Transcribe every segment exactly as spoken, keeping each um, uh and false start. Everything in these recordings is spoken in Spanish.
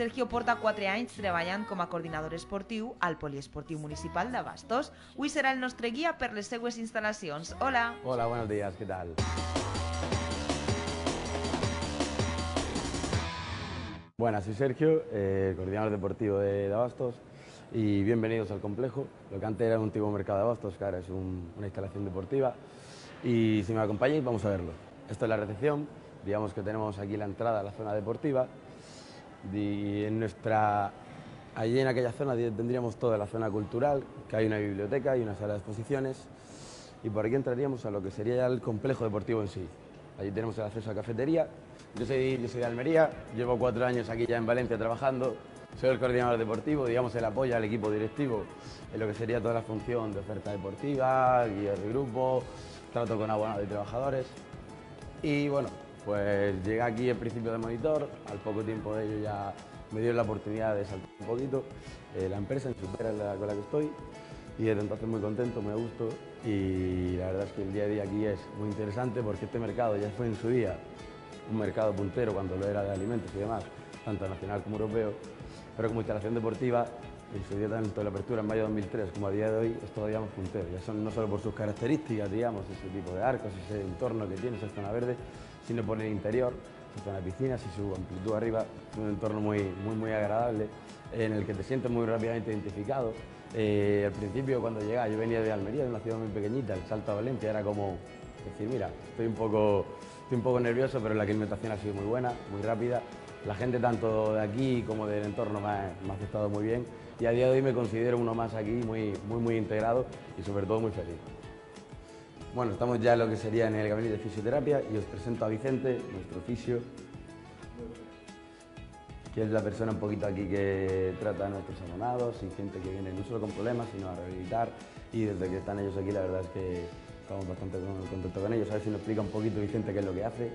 Sergio porta cuatro anys treballant com a coordinador esportiu al Poliesportivo Municipal de Abastos. Avui serà el nostre guia per les seues instal·lacions. Hola. Hola, buenos días, ¿qué tal? Buenas, soy Sergio, eh, coordinador deportivo de, de Abastos, y bienvenidos al complejo. Lo que antes era un antiguo mercado de Abastos, que ahora es un, una instalación deportiva. Y si me acompañáis, vamos a verlo. Esto es la recepción, digamos que tenemos aquí la entrada a la zona deportiva. Y en nuestra, allí en aquella zona tendríamos toda la zona cultural, que hay una biblioteca y una sala de exposiciones, y por aquí entraríamos a lo que sería el complejo deportivo en sí. Allí tenemos el acceso a cafetería. Yo soy, yo soy de Almería, llevo cuatro años aquí ya en Valencia trabajando, soy el coordinador deportivo, digamos el apoyo al equipo directivo en lo que sería toda la función de oferta deportiva, guías de grupo, trato con abonados y trabajadores, y bueno, pues llegué aquí al principio de monitor, al poco tiempo de ello ya me dio la oportunidad de saltar un poquito eh, la empresa, Supera, con la que estoy, y desde entonces muy contento, me gustó, y la verdad es que el día a día aquí es muy interesante porque este mercado ya fue en su día un mercado puntero cuando lo era de alimentos y demás, tanto nacional como europeo, pero como instalación deportiva, en su día tanto la apertura en mayo de dos mil tres como a día de hoy es todavía más puntero, ya son no solo por sus características, digamos, ese tipo de arcos, ese entorno que tiene, esa zona verde, sino por el interior, su zona de piscinas y su amplitud arriba, un entorno muy, muy, muy agradable, en el que te sientes muy rápidamente identificado. Eh, al principio cuando llegaba, yo venía de Almería, de una ciudad muy pequeñita, el salto a Valencia era como decir, mira, estoy un poco, estoy un poco nervioso, pero la aclimatación ha sido muy buena, muy rápida. La gente tanto de aquí como del entorno me ha, me ha aceptado muy bien, y a día de hoy me considero uno más aquí, muy, muy, muy integrado y sobre todo muy feliz. Bueno, estamos ya en lo que sería en el gabinete de fisioterapia y os presento a Vicente, nuestro fisio, que es la persona un poquito aquí que trata a nuestros abonados y gente que viene no solo con problemas, sino a rehabilitar, y desde que están ellos aquí la verdad es que estamos bastante contentos con ellos. A ver si nos explica un poquito Vicente qué es lo que hace.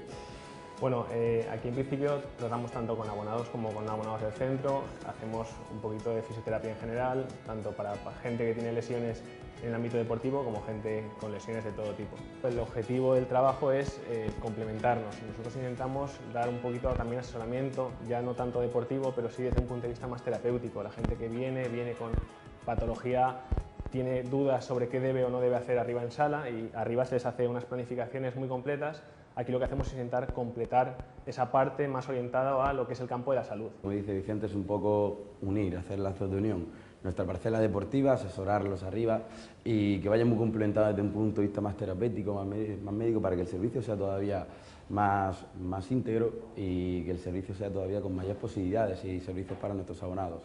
Bueno, eh, aquí en principio tratamos tanto con abonados como con abonados del centro, hacemos un poquito de fisioterapia en general, tanto para, para gente que tiene lesiones en el ámbito deportivo como gente con lesiones de todo tipo. El objetivo del trabajo es eh, complementarnos, nosotros intentamos dar un poquito también asesoramiento, ya no tanto deportivo, pero sí desde un punto de vista más terapéutico, la gente que viene, viene con patología, tiene dudas sobre qué debe o no debe hacer arriba en sala, y arriba se les hace unas planificaciones muy completas. Aquí lo que hacemos es intentar completar esa parte más orientada a lo que es el campo de la salud. Como dice Vicente, es un poco unir, hacer lazos de unión. Nuestra parcela deportiva, asesorarlos arriba y que vaya muy complementada desde un punto de vista más terapéutico, más, más médico, para que el servicio sea todavía más, más íntegro y que el servicio sea todavía con mayores posibilidades y servicios para nuestros abonados.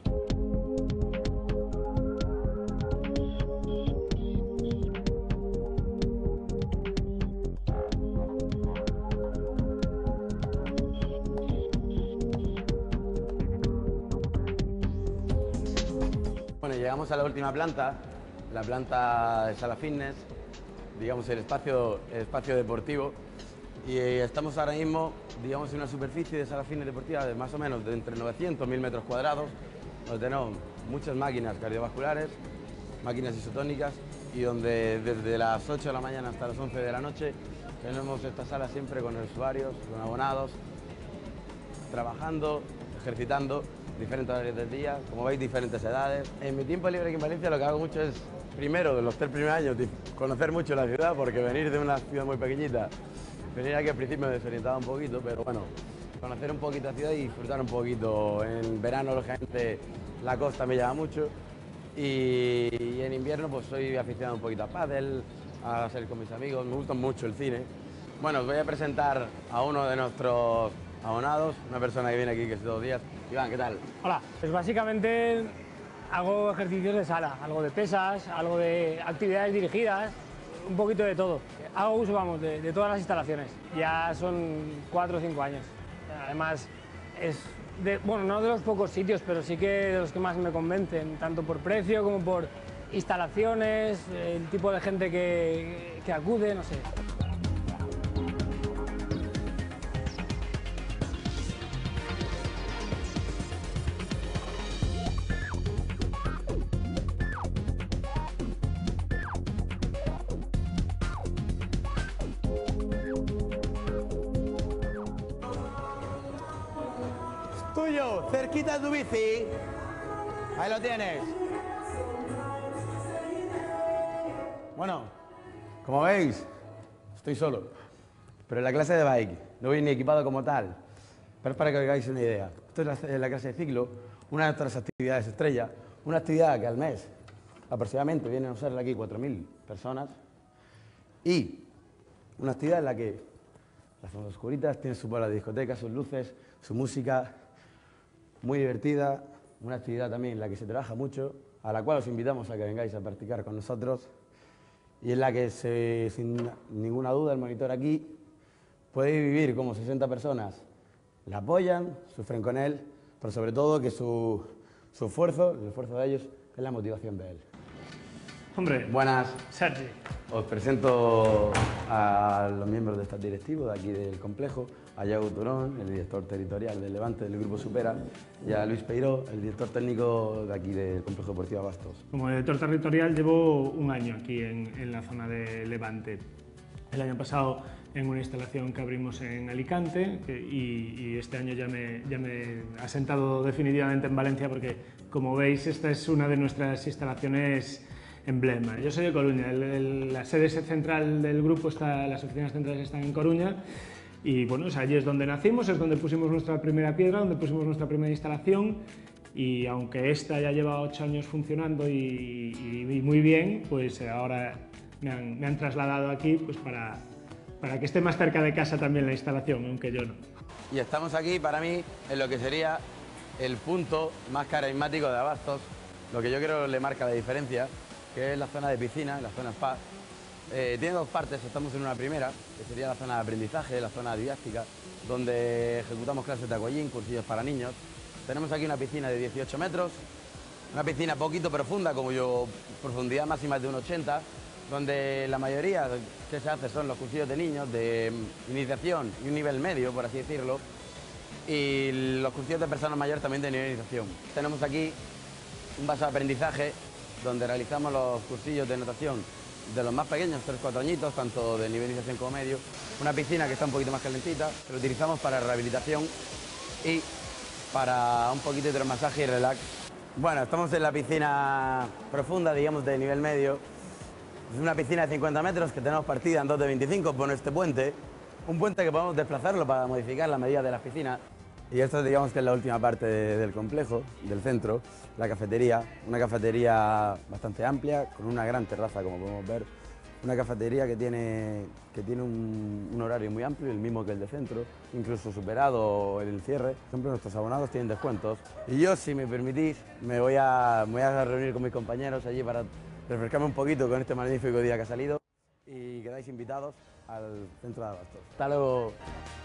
Llegamos a la última planta, la planta de sala fitness, digamos el espacio, el espacio deportivo, y estamos ahora mismo, digamos, en una superficie de sala fitness deportiva de más o menos de entre novecientos y mil metros cuadrados, donde tenemos muchas máquinas cardiovasculares, máquinas isotónicas, y donde desde las ocho de la mañana hasta las once de la noche tenemos esta sala siempre con usuarios, con abonados, trabajando, ejercitando, diferentes horarios del día, como veis, diferentes edades. En mi tiempo libre aquí en Valencia lo que hago mucho es, primero, de los tres primeros años, conocer mucho la ciudad, porque venir de una ciudad muy pequeñita, venir aquí al principio me desorientaba un poquito, pero bueno, conocer un poquito la ciudad y disfrutar un poquito. En verano, lógicamente, la costa me llama mucho, y, y en invierno pues soy aficionado un poquito a pádel, a hacer con mis amigos, me gusta mucho el cine. Bueno, os voy a presentar a uno de nuestros abonados, una persona que viene aquí que es todos los días. Iván, ¿qué tal? Hola, pues básicamente hago ejercicios de sala, algo de pesas, algo de actividades dirigidas, un poquito de todo. Hago uso, vamos, de, de todas las instalaciones. Ya son cuatro o cinco años. Además, es, de, bueno, no de los pocos sitios, pero sí que de los que más me convencen, tanto por precio como por instalaciones, el tipo de gente que, que acude, no sé. tuyo, cerquita de tu bici. Ahí lo tienes. Bueno, como veis, estoy solo. Pero en la clase de bike, no voy ni equipado como tal. Pero es para que os hagáis una idea. Esto es la, la clase de ciclo, una de nuestras actividades estrella, una actividad que al mes aproximadamente vienen a usarla aquí cuatro mil personas. Y una actividad en la que las zonas oscuritas tienen su bola de discoteca, sus luces, su música, muy divertida. Una actividad también en la que se trabaja mucho, a la cual os invitamos a que vengáis a practicar con nosotros. Y en la que, se, sin ninguna duda, el monitor aquí puede vivir como sesenta personas. La apoyan, sufren con él, pero sobre todo que su, su esfuerzo, el esfuerzo de ellos, es la motivación de él. Hombre. Buenas. Sergi. Os presento a los miembros de este directivo de aquí del complejo, a Yago Turón, el director territorial del Levante del Grupo Supera, y a Luis Peiró, el director técnico de aquí del Complejo Deportivo Abastos. Como director territorial llevo un año aquí en, en la zona de Levante. El año pasado en una instalación que abrimos en Alicante y, y este año ya me, ya me he asentado definitivamente en Valencia porque, como veis, esta es una de nuestras instalaciones emblema. Yo soy de Coruña, el, el, la sede central del grupo, está, las oficinas centrales están en Coruña y bueno, o sea, allí es donde nacimos, es donde pusimos nuestra primera piedra, donde pusimos nuestra primera instalación y aunque esta ya lleva ocho años funcionando y, y, y muy bien, pues ahora me han, me han trasladado aquí pues para, para que esté más cerca de casa también la instalación, aunque yo no. Y estamos aquí para mí en lo que sería el punto más carismático de Abastos, lo que yo creo le marca la diferencia, que es la zona de piscina, la zona spa. Eh, tiene dos partes, estamos en una primera, que sería la zona de aprendizaje, la zona didáctica, donde ejecutamos clases de aquagym, cursillos para niños. Tenemos aquí una piscina de dieciocho metros, una piscina poquito profunda, como yo, profundidad máxima de uno ochenta, donde la mayoría que se hace son los cursillos de niños de iniciación y un nivel medio, por así decirlo, y los cursillos de personas mayores también de nivel de iniciación. Tenemos aquí un vaso de aprendizaje, donde realizamos los cursillos de natación de los más pequeños, tres cuatro añitos, tanto de nivelización como medio. Una piscina que está un poquito más calentita, que lo utilizamos para rehabilitación y para un poquito de masaje y relax. Bueno, estamos en la piscina profunda, digamos, de nivel medio. Es una piscina de cincuenta metros que tenemos partida en dos de veinticinco por este puente. Un puente que podemos desplazarlo para modificar la medida de las piscinas. Y esto, digamos que es la última parte del complejo, del centro, la cafetería, una cafetería bastante amplia, con una gran terraza, como podemos ver, una cafetería que tiene, que tiene un, un horario muy amplio, el mismo que el de centro, incluso superado el cierre. Por ejemplo, nuestros abonados tienen descuentos. Y yo, si me permitís, me voy a, me voy a reunir con mis compañeros allí para refrescarme un poquito con este magnífico día que ha salido y quedáis invitados al centro de Abastos. Hasta luego.